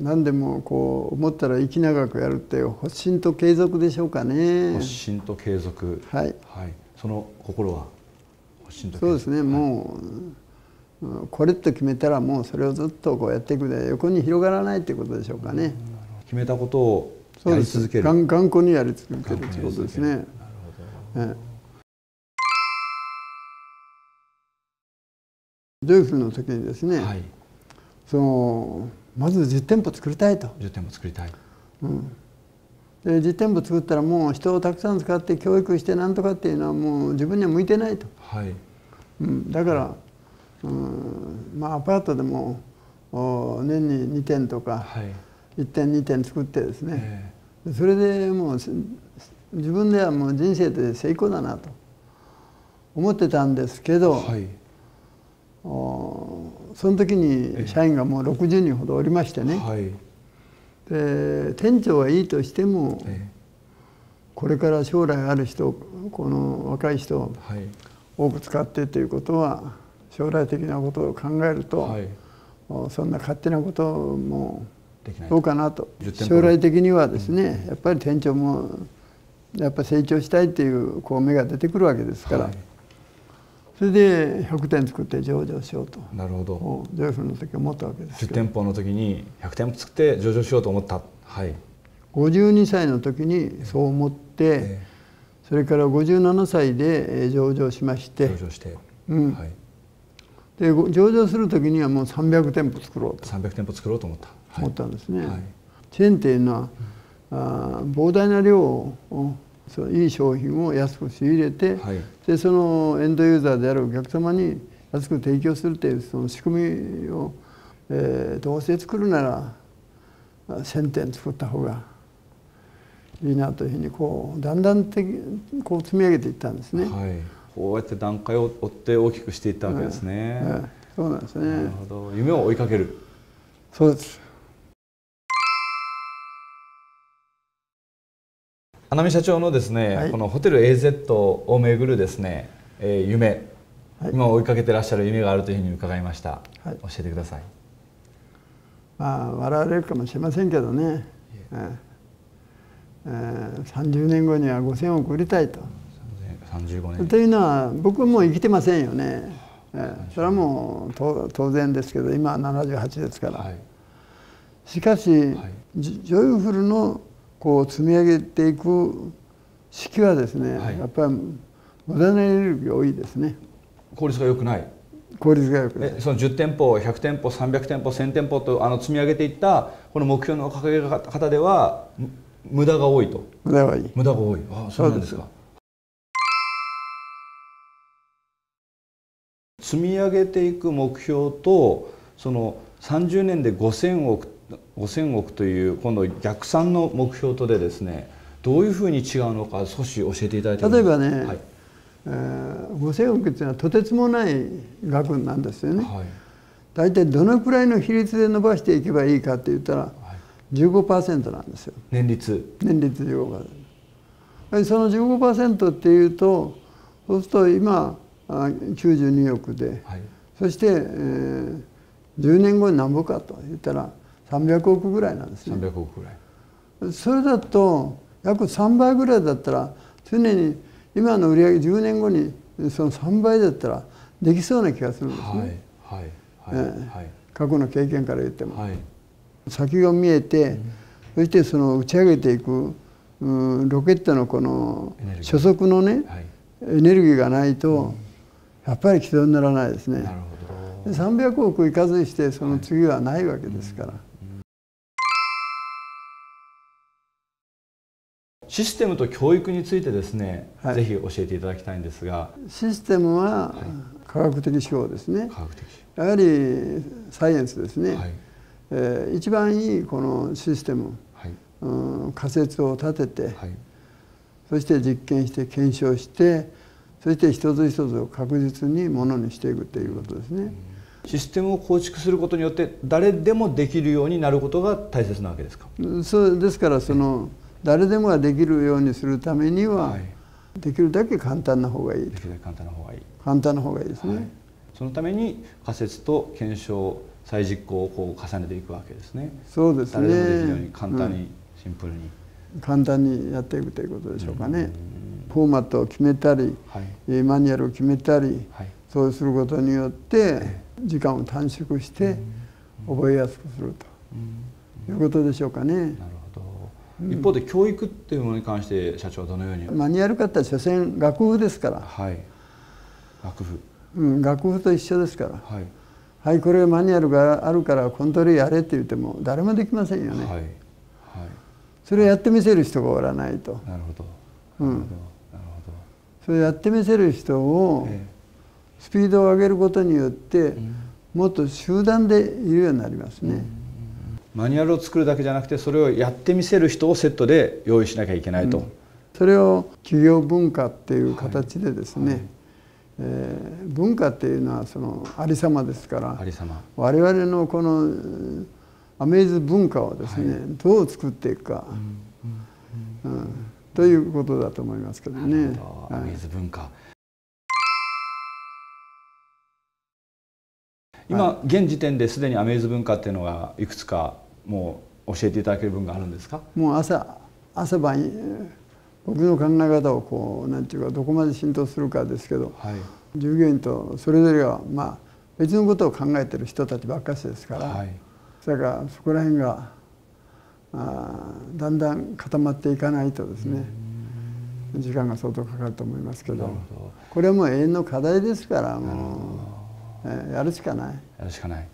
何でもこう思ったら息長くやるって発心と継続でしょうかね。発心と継続、はい、はい、その心は発心と継続、そうですね、はい、もうこれと決めたらもうそれをずっとこうやっていくで横に広がらないってことでしょうかね。決めたことをやり続ける、頑固にやり続けるということですね。なるほど、ジョイフルの時にですね、はい、そのまず10店舗作りたいと。10店舗作りたい、うん、で10店舗作ったらもう人をたくさん使って教育してなんとかっていうのはもう自分には向いてないと、はい、うん、だから、うん、まあアパートでも年に2店とか、はい、1店2店作ってですね、それでもう自分ではもう人生で成功だなと思ってたんですけど、はい、その時に社員がもう60人ほどおりましてね、で店長はいいとしても、これから将来ある人、この若い人を多く使ってということは将来的なことを考えると、はい、そんな勝手なこともどうかなと。将来的にはですね、やっぱり店長もやっぱ成長したいっていうこう目が出てくるわけですから。はい、それで100店作って上場しようと。なるほど。ジョイフルの時思ったわけです。10店舗の時に100店舗作って上場しようと思った。はい。52歳の時にそう思って、それから57歳で上場しまして。上場して。うん。はい。で上場する時にはもう300店舗作ろうと。300店舗作ろうと思った。はい、思ったんですね。はい、チェーンっていうのは、膨大な量を。そういい商品を安く仕入れて、はい、でそのエンドユーザーであるお客様に安く提供するというその仕組みを、どうせ作るなら 1,000 店作った方がいいなというふうにこうだんだんこう積み上げていったんですね、はい、こうやって段階を追って大きくしていったわけですね、はいはい、そうなんですね。なるほど、夢を追いかける。そうです。花見社長のですね、はい、このホテル AZ を巡るですね、夢、はい、今追いかけてらっしゃる夢があるというふうに伺いました、はい、教えてください。まあ笑われるかもしれませんけどね、30年後には 5,000 億売りたいと。35年というのは僕も生きてませんよね、それはもう当然ですけど、今は78ですから、はい、しかし、はい、ジョイフルのこう積み上げていく式はですね、はい、やっぱり無駄なエネルギーが多いですね。効率が良くない。効率が良くない。その10店舗、100店舗、300店舗、1000店舗と積み上げていったこの目標の掲げ方では無駄が多いと。無駄が多い。無駄が多い。ああ、そうなんですか。積み上げていく目標とその30年で 5,000 億。5000億という今度逆算の目標とでですね、どういうふうに違うのか少し教えていただいても。例えばね、はい、5000億っていうのはとてつもない額なんですよね、はい、大体どのくらいの比率で伸ばしていけばいいかって言ったら 15% なんですよ。年率。年率 15%。 その 15% っていうと、そうすると今92億で、はい、そして、10年後に何ぼかと言ったら300億ぐらいなんですね。300億ぐらい。それだと約3倍ぐらいだったら、常に今の売り上げ10年後にその3倍だったらできそうな気がするんですね。はいはいはい。過去の経験から言っても、はい、先が見えて、うん、そしてその打ち上げていくロケットのこの初速のね、はい、エネルギーがないと、うん、やっぱり軌道にならないですね。なるほど。300億いかずしてその次はないわけですから。はい、うん、システムと教育についてですね、はい、ぜひ教えていただきたいんですが。システムは科学的手法ですね。科学的。やはりサイエンスですね。はい、一番いいこのシステム、はい、仮説を立てて、はい、そして実験して検証して、そして一つ一つを確実にものにしていくということですね。システムを構築することによって誰でもできるようになることが大切なわけですか。そうですから、その。誰でもができるようにするためには、できるだけ簡単な方がいい。できるだけ簡単な方がいい。簡単な方がいいですね。そのために仮説と検証、再実行をこう重ねていくわけですね。そうですね。誰でもできるように簡単に、シンプルに簡単にやっていくということでしょうかね。フォーマットを決めたり、はい、マニュアルを決めたり、はい、そうすることによって時間を短縮して覚えやすくするということでしょうかね。なるほど。一方で教育っていうものに関して社長はどのように？マニュアル化って所詮楽譜ですから、はい、楽譜、楽譜と一緒ですから、はい、はい、これマニュアルがあるからコントロールやれって言っても誰もできませんよね。はいはい、それをやってみせる人がおらないと。なるほど、それをやってみせる人をスピードを上げることによってもっと集団でいるようになりますね。マニュアルを作るだけじゃなくて、それをやってみせる人をセットで用意しなきゃいけないと、それを企業文化っていう形でですね、はいはい、文化っていうのはそのありさまですから、ありさま、我々のこのアメイズ文化をですね、はい、どう作っていくか、ということだと思いますけどね。アメイズ文化、今現時点ですでにアメイズ文化っていうのがいくつかもう教えていただける文があるんですか？もう朝晩僕の考え方をこうなんていうかどこまで浸透するかですけど、はい、従業員とそれぞれがまあ別のことを考えてる人たちばっかしですから、はい、だからそこら辺がだんだん固まっていかないとですね、時間が相当かかると思いますけど、これはもう永遠の課題ですから、もうやるしかない。やるしかない。